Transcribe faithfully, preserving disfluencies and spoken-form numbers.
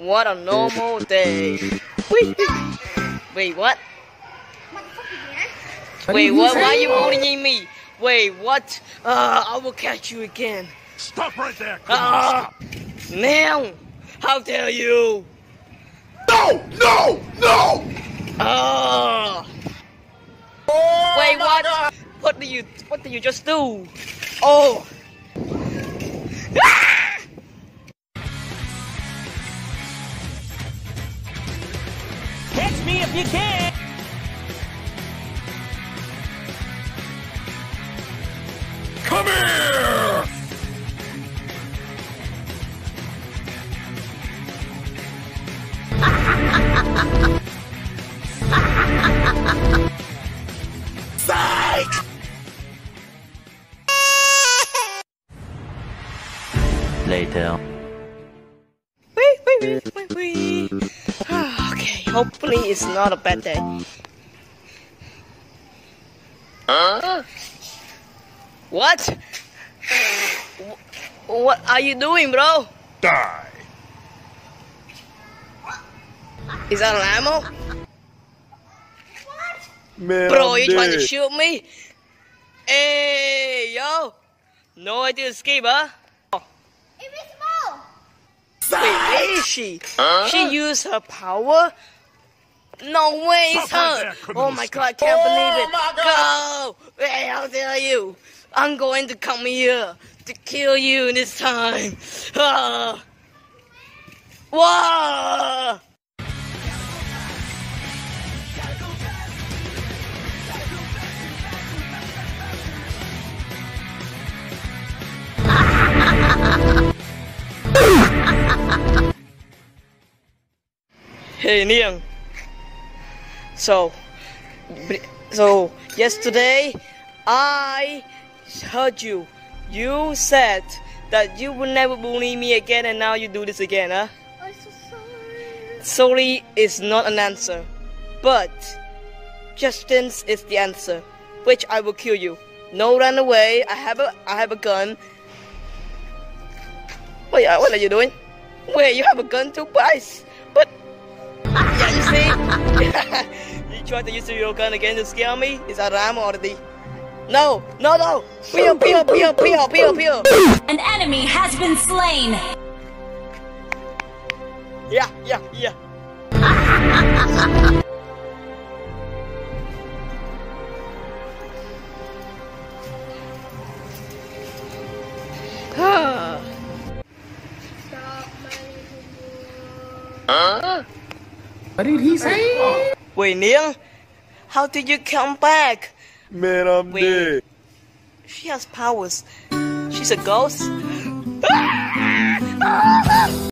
What a normal day. Wait, wait, what? Wait, what? Why are you bullying me? Wait, what? Uh, I will catch you again. Stop right there. Uh, Neil, how dare you? No, no, no! Uh, oh, wait, what? God. What do you? What did you just do? Oh. Ah! Catch me if you can! Come here! Psych! Later. Wait, wait, wait, wait, wait. Okay, hopefully it's not a bad day. Huh? What? What are you doing, bro? Die. Is that an ammo? What? Man, bro, you're trying to shoot me? Hey, yo! No idea to escape, huh? Wait, where is she? Huh? She used her power? No way, it's her! Oh my god, I can't believe it! Go! Hey, how dare you? I'm going to come here to kill you this time! Ah. Whoa! Hey Nian, so, so yesterday I heard you, you said that you would never bully me again and now you do this again, huh? I'm so sorry. Sorry is not an answer, but justice is the answer, which I will kill you. No run away, I have a, I have a gun. Wait, what are you doing? Wait, you have a gun too, Bryce? But yeah, you see, you tried to use your gun again to scare me. Is that ram already? No, no, no! Peel, peel, peel, peel, peel, peel! An enemy has been slain. Yeah, yeah, yeah. What did he say? Oh. Wait, Neil, how did you come back? Man, I'm Wait. dead. She has powers. She's a ghost.